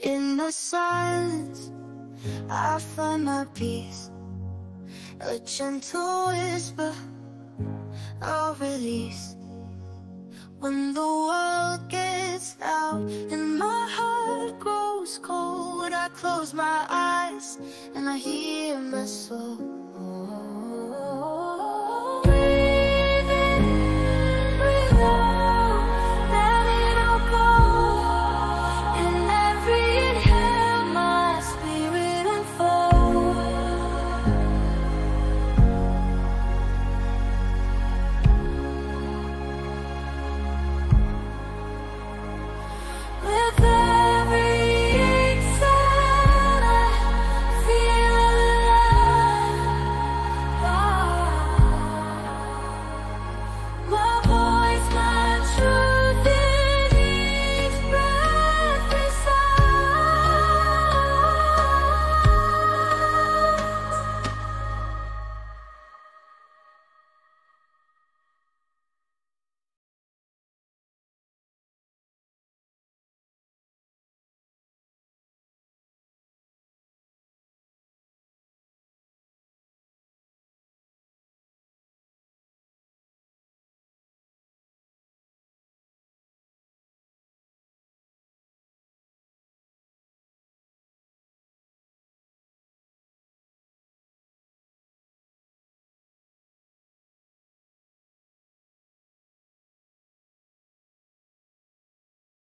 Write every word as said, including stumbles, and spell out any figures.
In the silence, I find my peace. A gentle whisper I'll release. When the world gets out and my heart grows cold, I close my eyes and I hear my soul.